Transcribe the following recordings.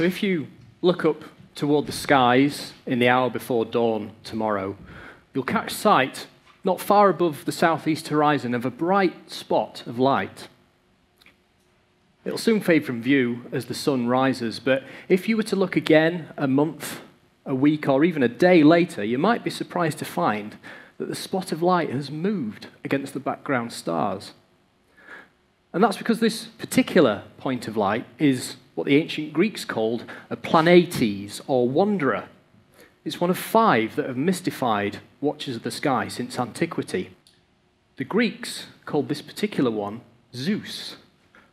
So if you look up toward the skies in the hour before dawn tomorrow, you'll catch sight, not far above the southeast horizon, of a bright spot of light. It'll soon fade from view as the sun rises, but if you were to look again a month, a week, or even a day later, you might be surprised to find that the spot of light has moved against the background stars. And that's because this particular point of light is what the ancient Greeks called a planetes, or wanderer. It's one of five that have mystified watchers of the sky since antiquity. The Greeks called this particular one Zeus.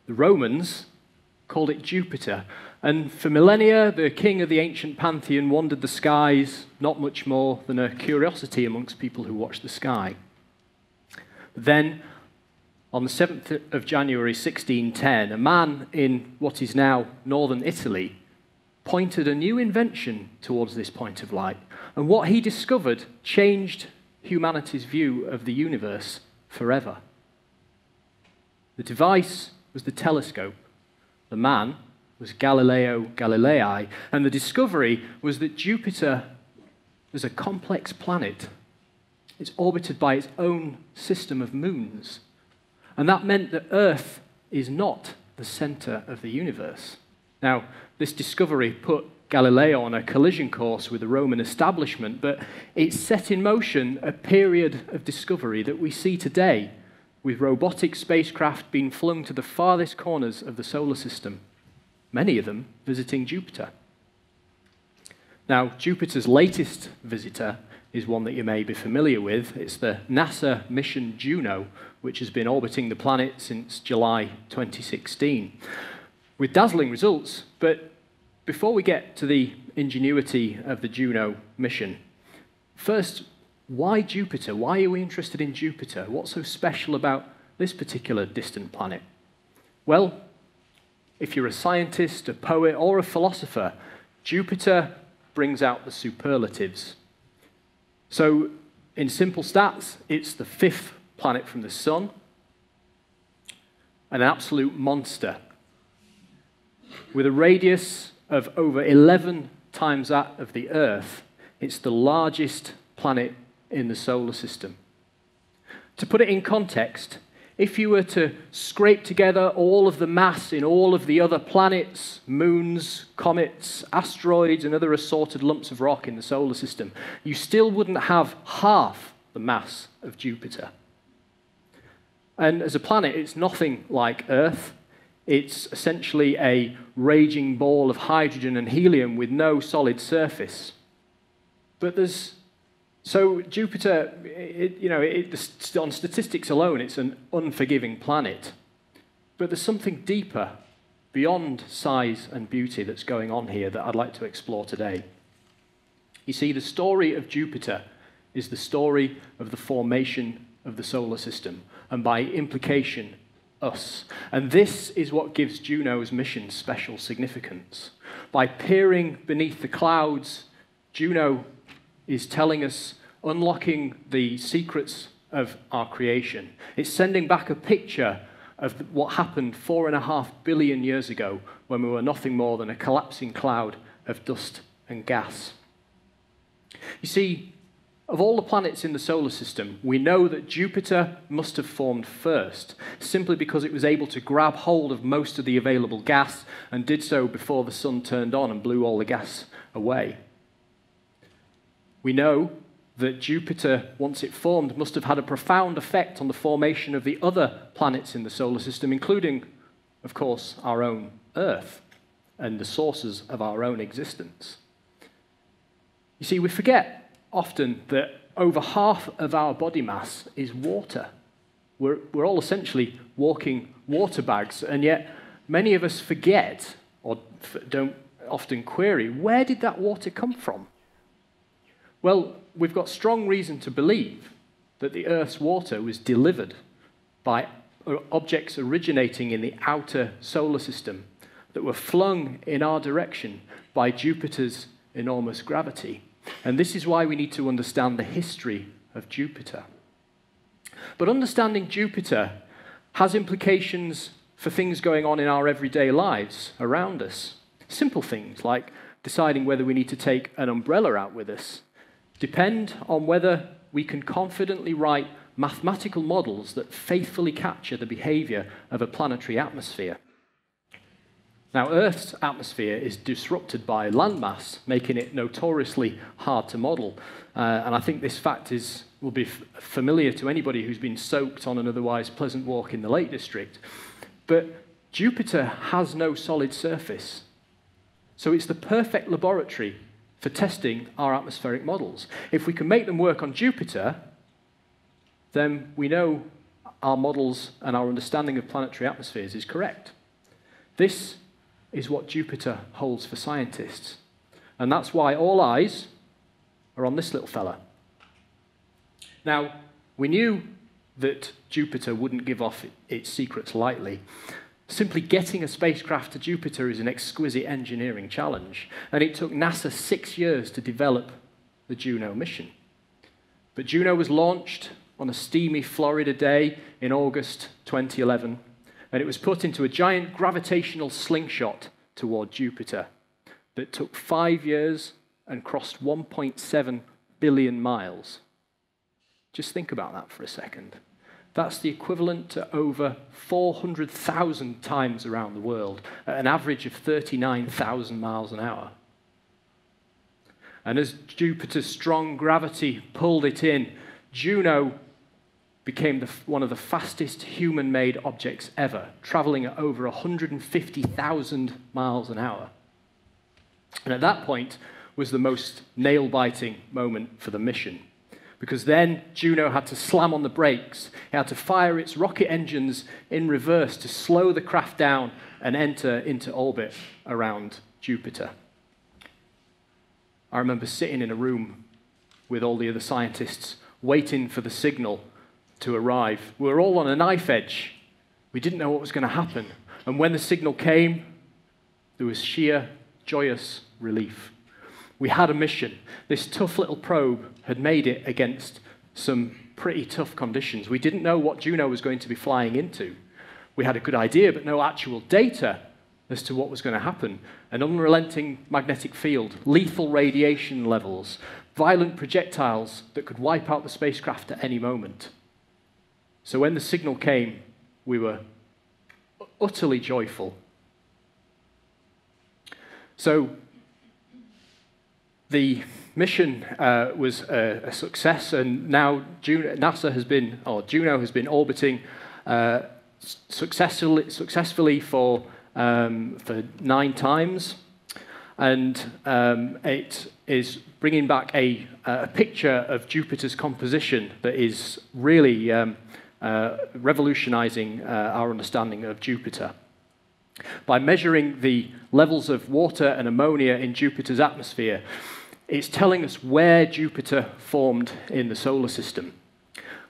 The Romans called it Jupiter. And for millennia, the king of the ancient pantheon wandered the skies, not much more than a curiosity amongst people who watched the sky. Then, on the 7th of January 1610, a man in what is now northern Italy pointed a new invention towards this point of light, and what he discovered changed humanity's view of the universe forever. The device was the telescope. The man was Galileo Galilei, and the discovery was that Jupiter is a complex planet. It's orbited by its own system of moons. And that meant that Earth is not the center of the universe. Now, this discovery put Galileo on a collision course with the Roman establishment, but it set in motion a period of discovery that we see today, with robotic spacecraft being flung to the farthest corners of the solar system, many of them visiting Jupiter. Now, Jupiter's latest visitor is one that you may be familiar with. It's the NASA mission Juno, which has been orbiting the planet since July 2016, with dazzling results. But before we get to the ingenuity of the Juno mission, first, why Jupiter? Why are we interested in Jupiter? What's so special about this particular distant planet? Well, if you're a scientist, a poet, or a philosopher, Jupiter brings out the superlatives. So, in simple stats, it's the fifth planet from the sun, an absolute monster, with a radius of over 11 times that of the Earth. It's the largest planet in the solar system. To put it in context, if you were to scrape together all of the mass in all of the other planets, moons, comets, asteroids, and other assorted lumps of rock in the solar system, you still wouldn't have half the mass of Jupiter. And as a planet, it's nothing like Earth. It's essentially a raging ball of hydrogen and helium with no solid surface. But there's... So Jupiter, on statistics alone, it's an unforgiving planet. But there's something deeper beyond size and beauty that's going on here that I'd like to explore today. You see, the story of Jupiter is the story of the formation of the solar system, and by implication, us. And this is what gives Juno's mission special significance. By peering beneath the clouds, Juno is telling us, unlocking the secrets of our creation. It's sending back a picture of what happened 4.5 billion years ago when we were nothing more than a collapsing cloud of dust and gas. You see, of all the planets in the solar system, we know that Jupiter must have formed first, simply because it was able to grab hold of most of the available gas and did so before the sun turned on and blew all the gas away. We know that Jupiter, once it formed, must have had a profound effect on the formation of the other planets in the solar system, including, of course, our own Earth and the sources of our own existence. You see, we forget often that over half of our body mass is water. We're all essentially walking water bags, and yet many of us forget, or don't often query, where did that water come from? Well, we've got strong reason to believe that the Earth's water was delivered by objects originating in the outer solar system that were flung in our direction by Jupiter's enormous gravity. And this is why we need to understand the history of Jupiter. But understanding Jupiter has implications for things going on in our everyday lives around us. Simple things like deciding whether we need to take an umbrella out with us depend on whether we can confidently write mathematical models that faithfully capture the behavior of a planetary atmosphere. Now, Earth's atmosphere is disrupted by landmass, making it notoriously hard to model. And I think this fact will be familiar to anybody who's been soaked on an otherwise pleasant walk in the Lake District. But Jupiter has no solid surface. So it's the perfect laboratory for testing our atmospheric models. If we can make them work on Jupiter, then we know our models and our understanding of planetary atmospheres is correct. This is what Jupiter holds for scientists. And that's why all eyes are on this little fella. Now, we knew that Jupiter wouldn't give off its secrets lightly. Simply getting a spacecraft to Jupiter is an exquisite engineering challenge, and it took NASA 6 years to develop the Juno mission. But Juno was launched on a steamy Florida day in August 2011, and it was put into a giant gravitational slingshot toward Jupiter that took 5 years and crossed 1.7 billion miles. Just think about that for a second. That's the equivalent to over 400,000 times around the world, at an average of 39,000 miles an hour. And as Jupiter's strong gravity pulled it in, Juno became one of the fastest human-made objects ever, traveling at over 150,000 miles an hour. And at that point was the most nail-biting moment for the mission, because then Juno had to slam on the brakes. It had to fire its rocket engines in reverse to slow the craft down and enter into orbit around Jupiter. I remember sitting in a room with all the other scientists waiting for the signal to arrive. We were all on a knife edge. We didn't know what was going to happen. And when the signal came, there was sheer, joyous relief. We had a mission. This tough little probe had made it against some pretty tough conditions. We didn't know what Juno was going to be flying into. We had a good idea, but no actual data as to what was going to happen. An unrelenting magnetic field, lethal radiation levels, violent projectiles that could wipe out the spacecraft at any moment. So when the signal came, we were utterly joyful. So the mission was a success, and now Juno has been orbiting successfully for 9 times, and it is bringing back a picture of Jupiter's composition that is really revolutionizing our understanding of Jupiter. By measuring the levels of water and ammonia in Jupiter's atmosphere, it's telling us where Jupiter formed in the solar system.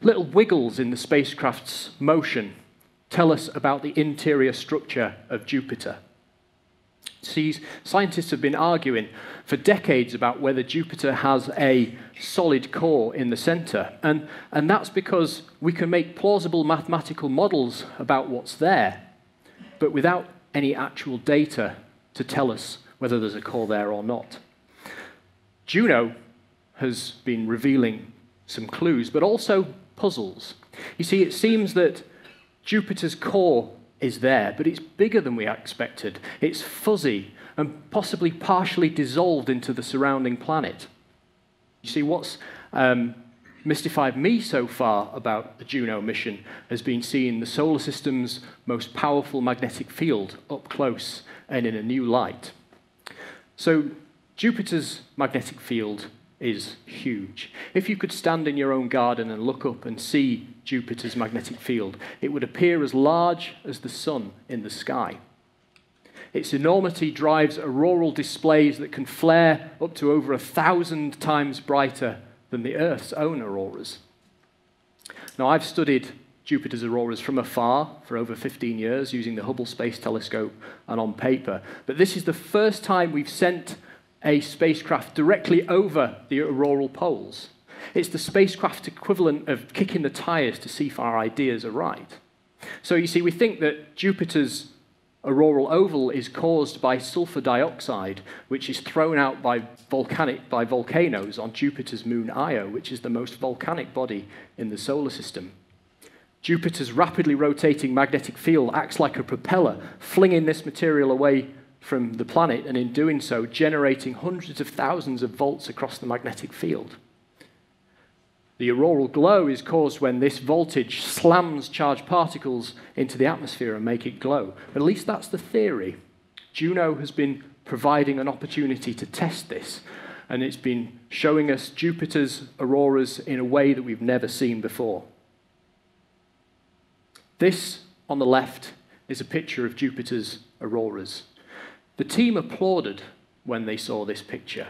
Little wiggles in the spacecraft's motion tell us about the interior structure of Jupiter. See, scientists have been arguing for decades about whether Jupiter has a solid core in the center, and that's because we can make plausible mathematical models about what's there, but without any actual data to tell us whether there's a core there or not. Juno has been revealing some clues, but also puzzles. You see, it seems that Jupiter's core is there, but it's bigger than we expected. It's fuzzy and possibly partially dissolved into the surrounding planet. You see, what's mystified me so far about the Juno mission has been seeing the solar system's most powerful magnetic field up close and in a new light. So Jupiter's magnetic field is huge. If you could stand in your own garden and look up and see Jupiter's magnetic field, it would appear as large as the sun in the sky. Its enormity drives auroral displays that can flare up to over 1,000 times brighter than the Earth's own auroras. Now, I've studied Jupiter's auroras from afar for over 15 years using the Hubble Space Telescope and on paper, but this is the first time we've sent a spacecraft directly over the auroral poles. It's the spacecraft equivalent of kicking the tires to see if our ideas are right. So you see, we think that Jupiter's auroral oval is caused by sulfur dioxide, which is thrown out by volcanoes on Jupiter's moon Io, which is the most volcanic body in the solar system. Jupiter's rapidly rotating magnetic field acts like a propeller, flinging this material away from the planet, and in doing so, generating hundreds of thousands of volts across the magnetic field. The auroral glow is caused when this voltage slams charged particles into the atmosphere and make it glow. At least that's the theory. Juno has been providing an opportunity to test this, and it's been showing us Jupiter's auroras in a way that we've never seen before. This, on the left, is a picture of Jupiter's auroras. The team applauded when they saw this picture.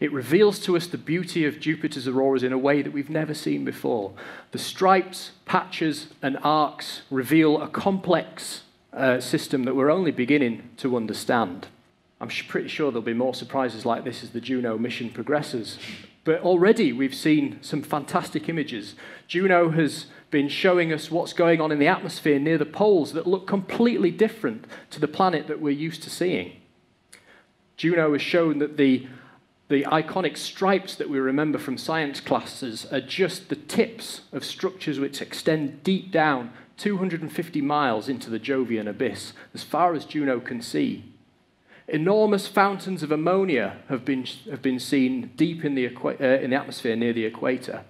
It reveals to us the beauty of Jupiter's auroras in a way that we've never seen before. The stripes, patches, and arcs reveal a complex system that we're only beginning to understand. I'm pretty sure there'll be more surprises like this as the Juno mission progresses. But already we've seen some fantastic images. Juno has been showing us what's going on in the atmosphere near the poles that look completely different to the planet that we're used to seeing. Juno has shown that the iconic stripes that we remember from science classes are just the tips of structures which extend deep down 250 miles into the Jovian abyss, as far as Juno can see. Enormous fountains of ammonia have been seen deep in the atmosphere near the equator.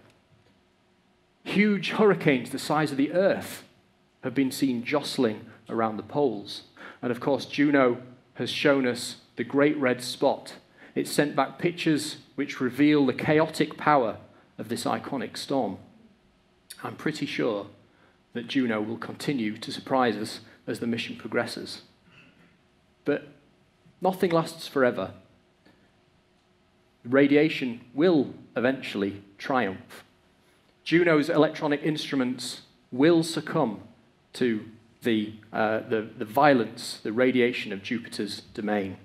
Huge hurricanes the size of the Earth have been seen jostling around the poles. And of course, Juno has shown us the Great Red Spot. It sent back pictures which reveal the chaotic power of this iconic storm. I'm pretty sure that Juno will continue to surprise us as the mission progresses. But nothing lasts forever. Radiation will eventually triumph. Juno's electronic instruments will succumb to the violence, the radiation of Jupiter's domain.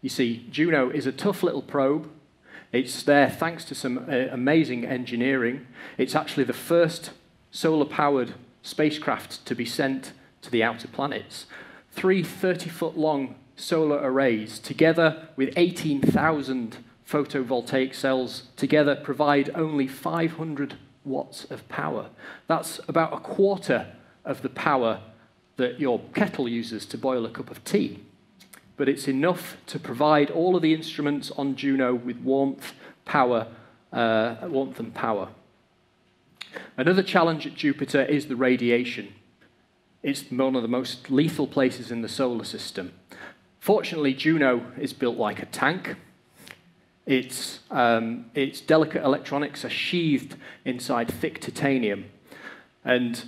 You see, Juno is a tough little probe. It's there thanks to some amazing engineering. It's actually the first solar-powered spacecraft to be sent to the outer planets. 3 30-foot-long solar arrays, together with 18,000 photovoltaic cells, together provide only 500 watts of power. That's about a quarter of the power that your kettle uses to boil a cup of tea. But it's enough to provide all of the instruments on Juno with warmth and power. Another challenge at Jupiter is the radiation. It's one of the most lethal places in the solar system. Fortunately, Juno is built like a tank. Its delicate electronics are sheathed inside thick titanium. And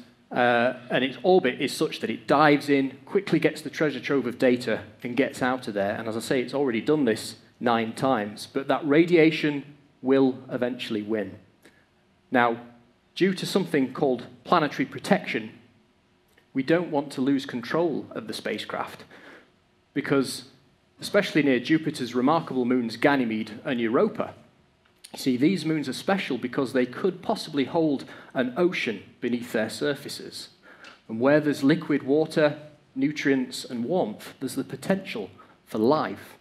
its orbit is such that it dives in, quickly gets the treasure trove of data, and gets out of there. And as I say, it's already done this 9 times. But that radiation will eventually win. Now, due to something called planetary protection, we don't want to lose control of the spacecraft, because especially near Jupiter's remarkable moons Ganymede and Europa, see, these moons are special because they could possibly hold an ocean beneath their surfaces. And where there's liquid water, nutrients, and warmth, there's the potential for life.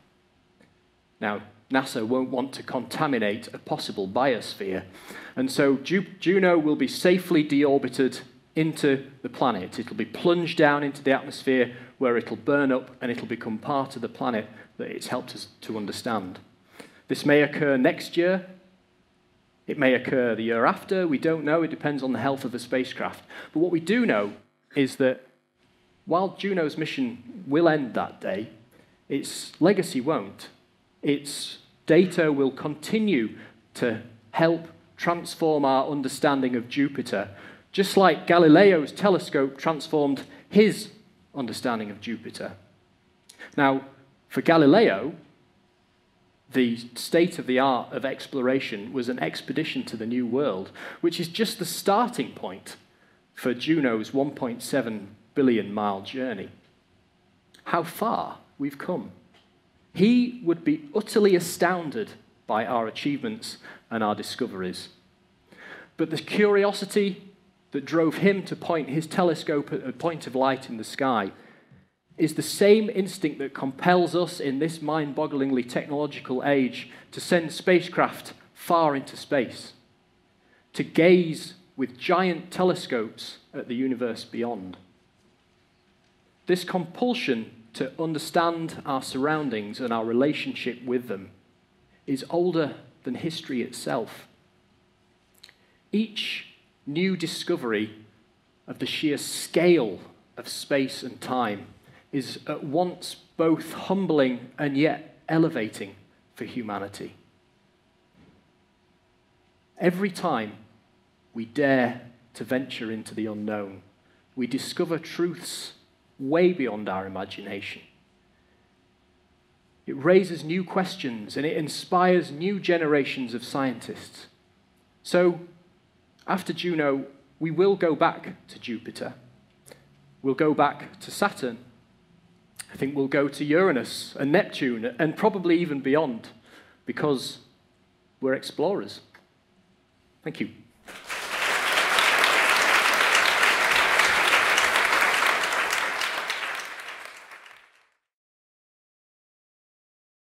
Now, NASA won't want to contaminate a possible biosphere. And so Juno will be safely deorbited into the planet. It'll be plunged down into the atmosphere where it'll burn up and it'll become part of the planet that it's helped us to understand. This may occur next year. It may occur the year after, we don't know, it depends on the health of the spacecraft. But what we do know is that while Juno's mission will end that day, its legacy won't. Its data will continue to help transform our understanding of Jupiter, just like Galileo's telescope transformed his understanding of Jupiter. Now, for Galileo, the state-of-the-art of exploration was an expedition to the New World, which is just the starting point for Juno's 1.7 billion mile journey. How far we've come. He would be utterly astounded by our achievements and our discoveries. But the curiosity that drove him to point his telescope at a point of light in the sky is the same instinct that compels us in this mind-bogglingly technological age to send spacecraft far into space, to gaze with giant telescopes at the universe beyond. This compulsion to understand our surroundings and our relationship with them is older than history itself. Each new discovery of the sheer scale of space and time is at once both humbling and yet elevating for humanity. Every time we dare to venture into the unknown, we discover truths way beyond our imagination. It raises new questions and it inspires new generations of scientists. So, after Juno, we will go back to Jupiter. We'll go back to Saturn. I think we'll go to Uranus and Neptune and probably even beyond, because we're explorers. Thank you.